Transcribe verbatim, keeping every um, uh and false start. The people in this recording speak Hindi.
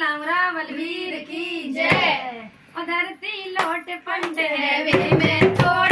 लावरा बलवीर की जय। धरती लौट पंड है वे मैं तो